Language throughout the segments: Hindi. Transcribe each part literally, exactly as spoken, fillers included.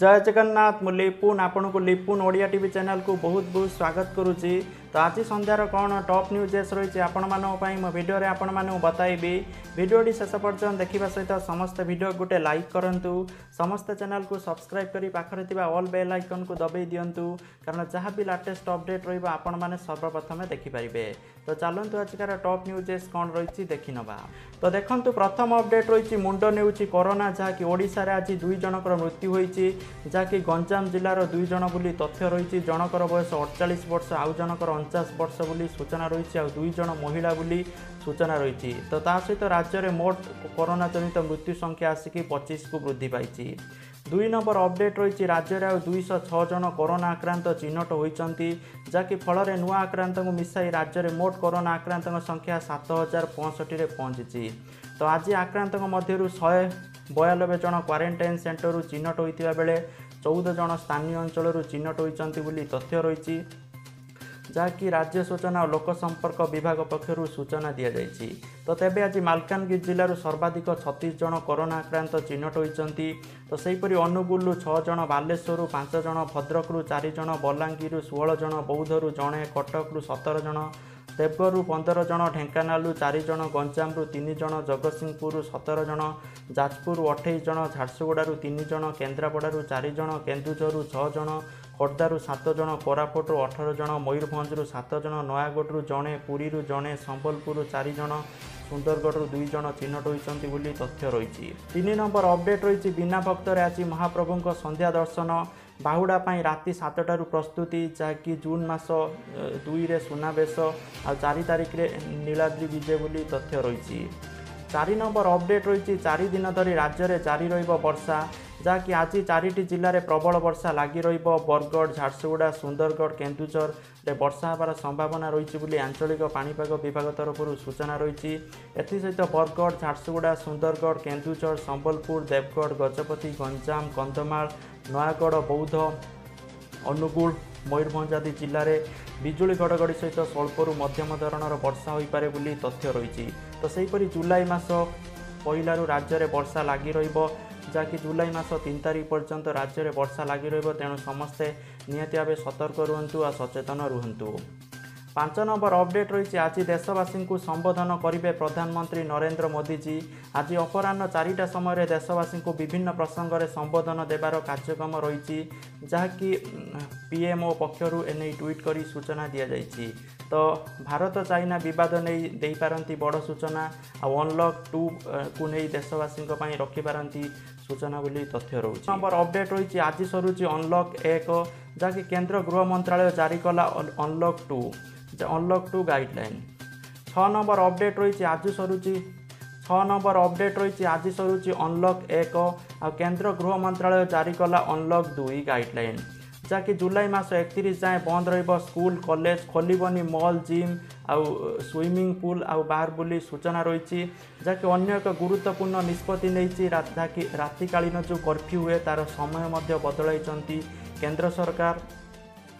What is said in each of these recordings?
जय जगन्नाथ मुझे लिपुन आपण को लिपुन ओडिया टीवी चैनल को बहुत बहुत स्वागत करुच्ची। तो आज संध्यार कौन टॉप न्यूजेस रही है आपण मानी मो भिडियो आपण मानक बताइबी। भिडियोटी शेष पर्यटन देखा सहित समस्त भिडियो गोटे लाइक करूँ, समस्त चैनल को सब्सक्राइब करी पाखरे थिबा ऑल बेल आइकन को दबाई दियंतु, कारण जहाँ भी लेटेस्ट अपडेट रही आपण माने सर्वप्रथमे देखिपारे। तो चलतु आजिकार टॉप न्यूजेस कौन रही देखी नवा। तो देखु प्रथम अपडेट रही मुंड नेउची कोरोना, जहाँकि ओडिशा रे आज दुई जनकर मृत्यु होईची, जहाँकि गंजाम जिलार दुई जन बोली तथ्य रही। जनकर बयस अड़चाश वर्ष, आउ जनकर अणचाश वर्ष बोली सूचना रही, आउ दुई जन महिला बोली सूचना रही। तो सहित राज्य में मोट कोरोना जनित मृत्यु संख्या आसिक पच्चीस को वृद्धि पाई। दुई नंबर अपडेट रही राज्य में दुईश छः जन कोरोना आक्रांत चिन्हट होती, जहाँकि फल में नुआ आक्रांत को मिसाई राज्य में मोट कोरोना आक्रांत संख्या सात हजार पैंसठ में पहुंची। तो आज आक्रांत मध्य शहे बयानबे जन क्वारेटाइन सेन्टर चिन्हट होता बेले चौदह जन स्थानीय अंचल चिन्हट होती तथ्य रही, जहाँकि राज्य सूचना और लोक संपर्क विभाग पक्षर सूचना दि जाएगी। तो तेज आज मलकानगिरी जिलूर सर्वाधिक छत्तीस जन कोरोना आक्रांत चिन्हट होती। तो सहीपरी अनुगुलू छः जन, बालेश्वर पांच जन, भद्रकू चार जन, बलांगीर षोह जन, बौद्धरू जड़े, कटकू सतर जन, देवगढ़ पंदर जन, ढेंकानालू चार जन, गंजामू तीन जन, जगतसिंहपुर सतर जन, जाजपुर अठाईस जन, झारसुगुड़ू तीन जन, केन्द्रापड़ू चार जन, केन्दुझरू छः जन, खोर्धारू सात जन, कोरापुटू अठार जन, मयूरभंजरू सात जन, नयागढ़ जड़े, पुरी जड़े, संबलपुर चार जन, सुंदरगढ़ दुई जन चिन्हट होती बोली तथ्य रही। तीन नंबर अपडेट रही बिना भक्त आज महाप्रभु संध्या दर्शन, बाहुड़ा पाई राति सातटारू प्रस्तुति, जहाँकि जून मास दुई रे सुनावेश आ चार तारिख रे नीलाद्रि विजय बोली तथ्य रही। चार नंबर अपडेट रही चार दिन धरी राज्य में जारी वर्षा, जहाँकि आज चारिटी जिले प्रबल वर्षा लग रही। बरगढ़, झारसुगुड़ा, सुंदरगढ़, केन्दुझर रे वर्षा हबार संभावना रही आंचलिक पाणीपाग विभाग तरफ सूचना रही। एसहित बरगढ़, झारसुगुड़ा, सुंदरगढ़, केन्दुझर, संबलपुर, देवगढ़, गजपति, गंजाम, कंधमाल, नयागढ़, बौद्ध, अनुगुल, मयूरभंज आदि जिले में बिजुली घड़घड़ी सहित स्वल्परू मध्यम धरणर वर्षा हो पारे बोली तथ्य रही। तो सहीपरि जुलाई मास पहलू राज्य में वर्षा लग रही, जहाँकि जुलाई मास तीन तारीख पर्यंत राज्य में वर्षा लग रही। तेणु समस्ते निहती भाव सतर्क रुहंतु आ सचेतन रुहंतु। पांच नंबर अपडेट रही आज देशवासी को संबोधन करेंगे प्रधानमंत्री नरेंद्र मोदी जी। आज अपराह चारिटा समय देशवासी को विभिन्न प्रसंग में संबोधन देवार कार्यक्रम रही, जहाँकि पीएमओ पक्षर एने ट्वीट कर सूचना दि जाएगी। तो भारत चाइना विवाद नहीं दे पारती बड़ सूचना, अनलॉक टू को नहीं देशवासी रखिपारती सूचना बोली तथ्य रही। नंबर अपडेट रही आज सरुची अनलॉक एक, जहाँकि केन्द्र गृह मंत्रालय जारी कला unlock two unlock two guideline. छः नंबर अपडेट रही आज सरुची छः नंबर अपडेट रही आज सरुची अनलॉक एक, आ केन्द्र गृह मंत्रालय जारी कला अनलॉक दुई गाइडलाइन, जहाँकि जुलाई मास एकतीस जाए बंद रहिबो स्कूल कॉलेज, खोलिबोनी मॉल, जिम आउ स्विमिंग पूल आउ बार बोली सूचना रही। जहाँकि अन्य एक गुरुत्वपूर्ण निष्पत्ति नहीं, जहाँकि रात्रिकालीन जो कर्फ्यू हुए तार समय मध्य बदलाइछन्ती केंद्र सरकार,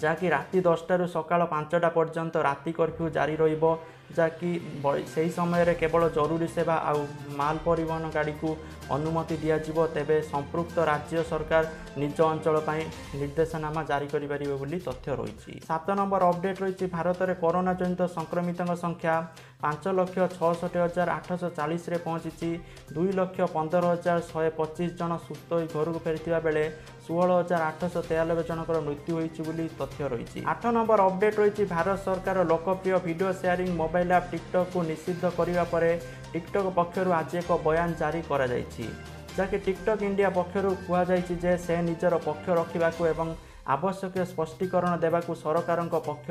जहाँकि राति दसटू सका पांचटा पर्यंत राति कर्फ्यू जारी रहिबो, जहाँकि सही समय केवल जरूरी सेवा आउ माल परिवहन गाड़ी को अनुमति दिया दिज्व। तेबे संपृक्त राज्य सरकार निज अंचल पर निर्देशनामा जारी करें बोली तथ्य रही। सात नंबर अपडेट रही भारत में कोरोना जनित संक्रमित संख्या पांच लक्ष छसठ हजार आठश चालीस पहुंची, दुई लक्ष पंदर हजार शहे पचीस जन सुस्थ हो घर को फेरी बेले षोह हजार आठश तेयानबे जनकर मृत्यु होती तथ्य रही। आठ नंबर अपडेट रही भारत सरकार लोकप्रिय video sharing mobile app TikTok को निषिद्ध करिवा परे टिकटॉक पक्षर आज एक बयान जारी करा जायछि, जहाँकि टिकटॉक इंडिया पक्षर कहुजाइछि जे से निजर पक्ष रखिबाकू एवं आवश्यक स्पष्टीकरण देवाकू सरकार पक्ष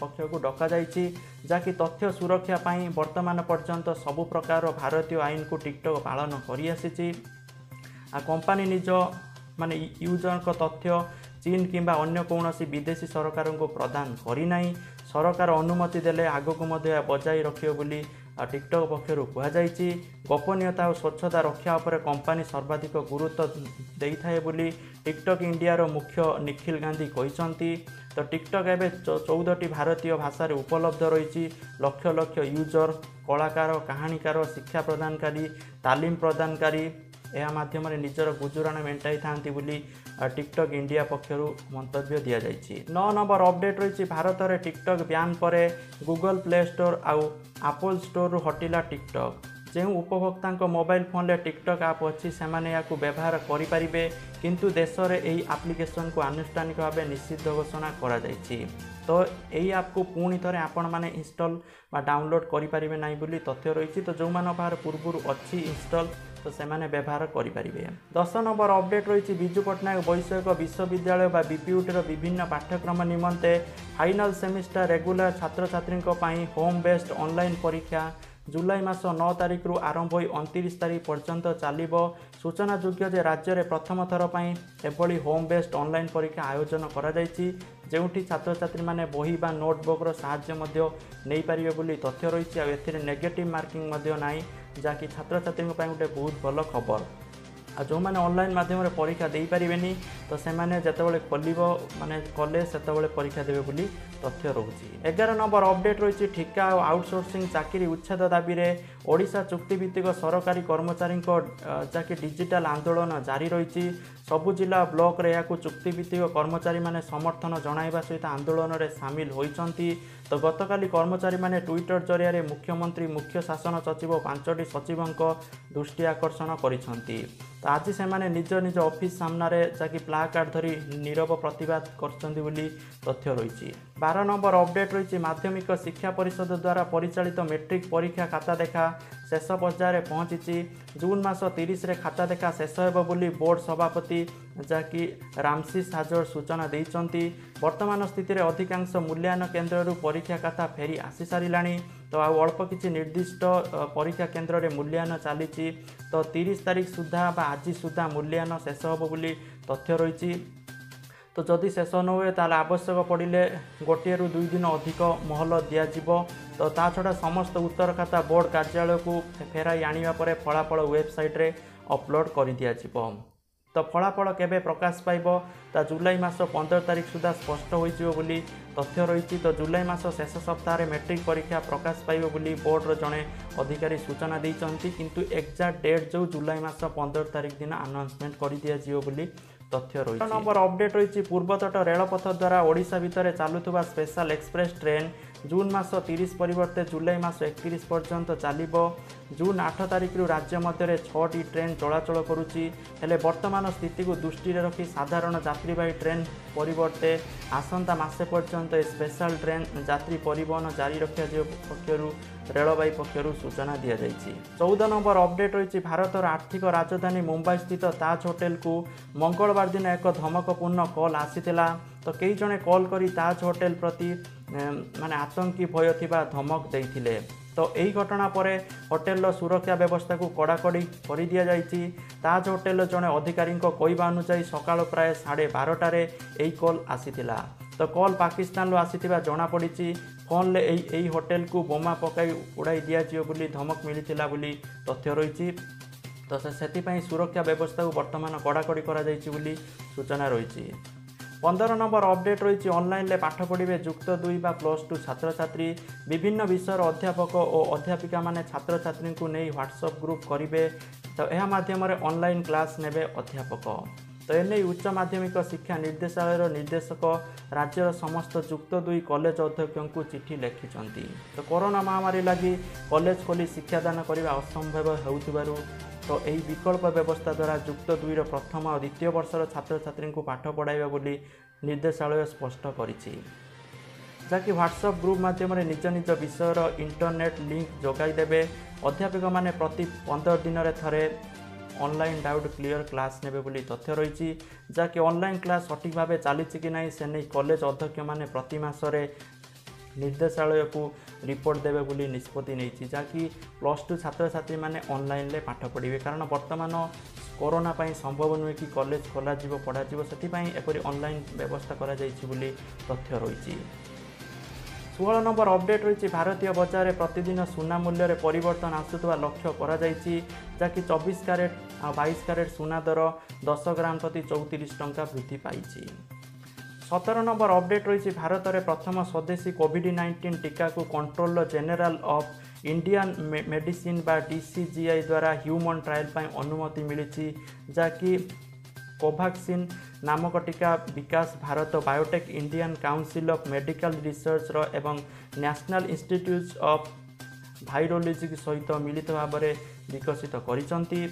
पक्ष को डका जायछि, जहाँकि तथ्य सुरक्षा पाई वर्तमान पर्यंत सबु प्रकार भारतीय आईन को टिकटॉक पालन करि आसिछि। आ कंपनी निज माने यूजर तथ्य चीन किंबा अन्य कोनोसी विदेशी सरकार को प्रदान करनाई, सरकार अनुमति देले आगक मध्य बजाय रखियो बोली टिकटॉक पक्षर कहुजाइछि। गोपनीयता और स्वच्छता रक्षा उपर कंपनी सर्वाधिक गुरुत्व दे थाए बोली टिकटॉक इंडियार मुख्य निखिल गांधी कहिसंती। तो टिकटॉक एबे चौदहटी भारतीय भाषा रे उपलब्ध रही, लक्ष लक्ष यूजर, कलाकार, कहानीकार, शिक्षा प्रदानकारी, तालीम प्रदानकारी, ଏହା ମାଧ୍ୟମରେ ନିଜର ଗୁଜୁରାଣ ମେଣ୍ଟାଇଥାନ୍ତି ବୋଲି ଟିକଟକ୍ ଇଣ୍ଡିଆ ପକ୍ଷରୁ ମନ୍ତବ୍ୟ ଦିଆଯାଇଛି। ନଅ ନମ୍ବର ଅପଡେଟ୍ ରହିଛି ଭାରତରେ ଟିକଟକ୍ ବ୍ୟାନ୍ ପରେ ଗୁଗଲ୍ ପ୍ଲେ ଷ୍ଟୋର ଆଉ ଆପଲ୍ ଷ୍ଟୋରରୁ ହଟିଲା ଟିକଟକ୍। ଯେଉଁ ଉପଭୋକ୍ତାଙ୍କ ମୋବାଇଲ ଫୋନରେ ଟିକଟକ୍ ଆପ୍ ଅଛି ସେମାନେ ଏହାକୁ ବ୍ୟବହାର କରିପାରିବେ, କିନ୍ତୁ ଦେଶରେ ଏହି ଆପ୍ଲିକେସନକୁ ଆନୁଷ୍ଠାନିକ ଭାବେ ନିଷିଦ୍ଧ ଘୋଷଣା କରାଯାଇଛି। ତ ଏହି ଆପ୍କୁ ପୁଣି ଥରେ ଆପଣମାନେ ଇନଷ୍ଟଲ୍ ବା ଡାଉନଲୋଡ଼୍ କରିପାରିବେ ନାହିଁ ବୋଲି ତଥ୍ୟ ରହିଛି। ତ ଯେଉଁମାନଙ୍କ ପାଖରେ ପୂର୍ବରୁ ଅଛି ଇନଷ୍ଟଲ୍ ତ ସେମାନେ ବ୍ୟବହାର କରିପାରିବେ। ଦଶ ନମ୍ବର ଅପଡେଟ୍ ରହିଛି ବିଜୁ ପଟ୍ଟନାୟକ ବୈଷୟିକ ବିଶ୍ୱବିଦ୍ୟାଳୟ ବା ବିପିୟୁଟିର ବିଭିନ୍ନ ପାଠ୍ୟକ୍ରମ ନିମନ୍ତେ ଫାଇନାଲ୍ ସେମିଷ୍ଟାର ରେଗୁଲାର ଛାତ୍ରଛାତ୍ରୀଙ୍କ ପାଇଁ ହୋମ୍ ବେସ୍ଡ ଅନଲାଇନ୍ ପରୀକ୍ଷା जुलाई मास नौ तारीख रु आरंभ होई उनतीस तारीख पर्यंत चलिबो। सूचना योग्य जे राज्य रे प्रथम थर पई एभली होम बेस्ड ऑनलाइन परीक्षा आयोजन करा जाईची, जेउठी छात्र छात्री माने बही बा नोटबुक रो सहाय्य मध्य नै पारिबे बोली तथ्य रहिछि। आ एथिरे नेगेटिव मार्किंग मध्य नाइ, जाकि छात्र छात्री को पई उठे बहुत भलो खबर। आ जो माने ऑनलाइन माध्यम रे परीक्षा देई पारिबेनी तो सेमाने जतबेले खोलिबो माने कॉलेज सेतबेले परीक्षा देबे बोली तथ्य रहूची। ग्यारह नंबर अपडेट रही ठिका और आउटसोर्सिंग चाकरी उच्छेद दाबी ओडिशा चुक्तिभित्तिक सरकारी कर्मचारी जाकि डिजिटाल आंदोलन जारी रही। सबु जिला ब्लॉक रे याकु चुक्तिभित्तिक कर्मचारी माने समर्थन जणाइबा सहित आंदोलन रे सामिल होइचंती। तो गतकाली कर्मचारी माने ट्विटर जरिया रे मुख्यमंत्री मुख्य शासन सचिव पांचटी सचिवों दृष्टि आकर्षण करिसंती। तो आज से माने निज निज ऑफिस सामना रे जाकि प्लाकार्ड धरी नीरव प्रतिवाद करचंती बोली तथ्य रही। बारह नंबर अपडेट रही माध्यमिक शिक्षा परिषद द्वारा परिचालित मेट्रिक परीक्षा खाता देखा शेष पर्यायर पहुंची। जून मास तीस रे खाता देखा शेष हेब बोली बोर्ड सभापति जाकि रामसिस हाजर सूचना देइचंती। वर्तमान स्थित रे अधिकांश मूल्यायन केन्द्ररु परीक्षा खाता फेरी आसी सारिलाणी। तो आउ अल्प किछि निर्दिष्ट परीक्षा केन्द्र रे मूल्यायन चली। तो तीस तारीख सुधा बा आज सुधा मूल्यायन शेष हेब बोली तथ्य रही। तो जदि शेष न हुए ताले आवश्यक पड़े गोटे रु दुई दिन अधिक महल दिजाव। तो छड़ा समस्त उत्तर खाता बोर्ड कार्यालय को फेराई आनिबा परे फलाफल वेबसाइट रे अपलोड कर दिजाव। तो फलाफल केबे प्रकाश पाइबो ता जुलाई मास पंद्रह तारीख सुधा स्पष्ट होइजिबो बोली तथ्य रही। तो जुलाई मास शेष सप्ताह मैट्रिक परीक्षा प्रकाश पाइबो बोली बोर्डर जड़े अधिकारी सूचना देइचंती, किंतु एक्जाक्ट डेट जो जुलाई मास पंद्रह तारीख दिन आनाउंसमेंट कर दिजाव बोली तथ्य रही। नंबर अपडेट रही पूर्वतट रेलपथ द्वारा ओडिशा भितर चलुवा स्पेशल एक्सप्रेस ट्रेन जून मास तीस परिवर्ते जुलाई मास इकतीस पर्यंत चलो। जून आठ तारीख रु राज्य मध्य छटी ट्रेन चलाचल करुच्ची। हेले वर्तमान स्थित को दृष्टि रखी साधारण यात्रीवाही ट्रेन परिवर्ते आसंता मासे पर्यंत स्पेशल ट्रेन यात्री परिवहन जारी रखा पक्ष रेलवाई पक्षरु सूचना दिया जायछि। चौदह नंबर अपडेट रही भारतर आर्थिक राजधानी मुंबई स्थित ताज होटेल को मंगलवार दिन एक धमकपूर्ण कॉल आसीथिला। तो कई जने कॉल करी ताज होटेल प्रति माने आतंकी भय थिबा धमक देइथिले। तो यही घटना पर होटेल सुरक्षा व्यवस्था को कड़ाकड़ी कर दि जाएगी। ताज होटेल जड़े अधिकारी कहवा अनुजाई सका प्राय साढ़े बारटार यही कॉल आसीथिला। तो कॉल पाकिस्तान आसीथिबा जना पड़ी। फोन ले यही होटेल को बोमा पकाई उड़ाई दिजाव बोली धमक मिलता बोली तथ्य रही। तो से सुरक्षा व्यवस्था को बर्तमान कड़ाकड़ी बोली सूचना रही। पंदर नंबर अपडेट रही ऑनलाइन पाठ पढ़े जुक्त दुई बा प्लस टू छात्र छात्री विभिन्न विषय अध्यापक और अध्यापिका माने छात्र छात्री को नहीं व्हाट्सएप ग्रुप करेंगे। तो यह माध्यम ऑनलाइन क्लास नेबे अध्यापक। तो एने उच्च माध्यमिक शिक्षा निर्देशालय निर्देशक राज्यर समस्त जुक्त दुई कॉलेज अध्यक्ष को चिठी लिखिं। तो कोरोना महामारी लगी कॉलेज खोली शिक्षादान करने असंभव हो। तो यही विकल्प व्यवस्था द्वारा जुक्त दुईर प्रथम और द्वितीय वर्षर छात्र छात्री को पाठ पढ़ाइबा बोली निर्देशालय स्पष्ट करिछि। जाकि व्हाट्सएप ग्रुप माध्यम निज निज विषयर इंटरनेट लिंक जोगाई देबे। अध्यापक माने प्रति पंद्रह दिन थरे ऑनलाइन डाउट क्लियर क्लास नेबे बोली तथ्य रही। जाकि ऑनलाइन क्लास सठिक भाव चली कि नहीं से नहीं कॉलेज अध्यक्ष माने प्रति मासरे निर्देशालय को रिपोर्ट देवे बोली निष्पत्ति नहीं। जहाँकि प्लस टू छात्र छात्री माने ऑनलाइन ले पाठ पढ़े, कारण वर्तमान कोरोना पर संभव नुहे कि कॉलेज खोल पढ़ा सेपरी ऑनलाइन व्यवस्था करा बोली तथ्य रही। सोलह नंबर अपडेट रही भारतीय बजार में प्रतिदिन सुना मूल्य परिवर्तन आसुवा लक्ष्य करा जायछि। जहाँकि चौबीस क्यारेट आ बाईस क्यारेट सुना दर दस ग्राम प्रति चौंतीस टंका वृद्धि पाई। सत्रह नंबर अपडेट रही भारत में प्रथम स्वदेशी कोविड नाइंटीन टीका को controller general of Indian medicine बा डीसीजीआई द्वारा ह्यूमन ट्रायल पर अनुमति मिली जहाँकि कोवैक्सीन नामक टीका विकास Bharat Biotech Indian council of medical research रो एवं नेशनल इंस्टीट्यूट्स ऑफ वायरोलॉजी सहित मिलित भाव में विकसित करिसंती।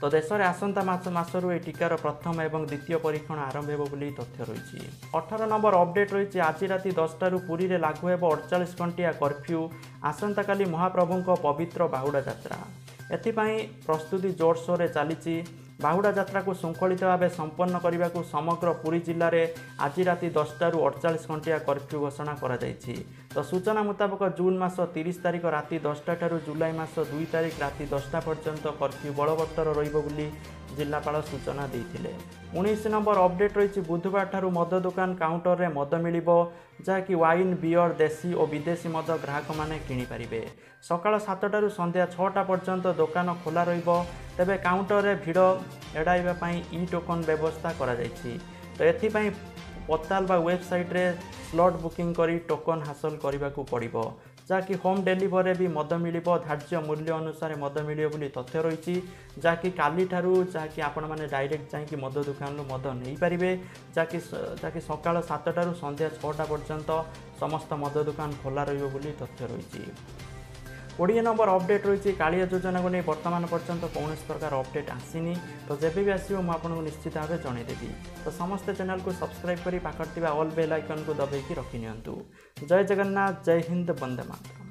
तो देश में आसंता मसरू ये टीकार प्रथम एवं द्वितीय परीक्षण आरंभ होली तथ्य रही। अठारह नंबर अपडेट रही आज राति दसटा पुरी में लागू होब अड़चाश घंटिया कर्फ्यू आसंता काली महाप्रभु पवित्र बाहुड़ा यात्रा एपाई प्रस्तुति जोरसोर चली। बाहुड़ा यात्रा को श्रृंखलित भाव संपन्न करने को समग्र पुरी जिले में आज राति दसटा अड़चाश घंटिया कर्फ्यू घोषणा कर। तो सूचना मुताबक जून मास तीस तारीख राति दसटा ठारू जुलाई मास दुई तारीख राति दसटा पर्यंत कर्फ्यू बलवत्तर रही जिलापाल सूचना देते। उन्नीस नंबर अपडेट रही बुधवार ठारू मद दुकान काउंटर में मद मिल जहाँकि वाइन बियर देशी और विदेशी मद ग्राहक मैंने किपारे। सका सातटू संध्या छटा पर्यंत दुकान खोला रेबे काउंटर में भिड़ एड़ाई इ टोकन व्यवस्था कर। तो ये पोर्टाल बा वेबसाइट रे स्लॉट बुकिंग करी टोकन हासिल करने को पड़ो जहाँकि होम डिलीवरी भी मद मिल धार्य मूल्य अनुसार मद मिली तथ्य रही जहाँकि काली ठारू जहाँकि आपण मैंने डायरेक्ट जाकि मद दुकान मद नहीं पारे जहाँकि जहाँकि सका सातटू संध्या छटा पर्यंत समस्त मद दुकान खोला रही तथ्य रही। कोड़े नंबर अपडेट रही कालिया योजना को नहीं बर्तमान पर्यंत कौन प्रकार अपडेट आसीनी। तो जब भी आसो मुझे निश्चित भाव जनईदेवी। तो समस्त चैनल को सब्सक्राइब कर पाखर ऑल बेल आइकन को दबाई रखि नि। जय जगन्नाथ, जय हिंद, वंदे मातरम।